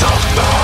Something.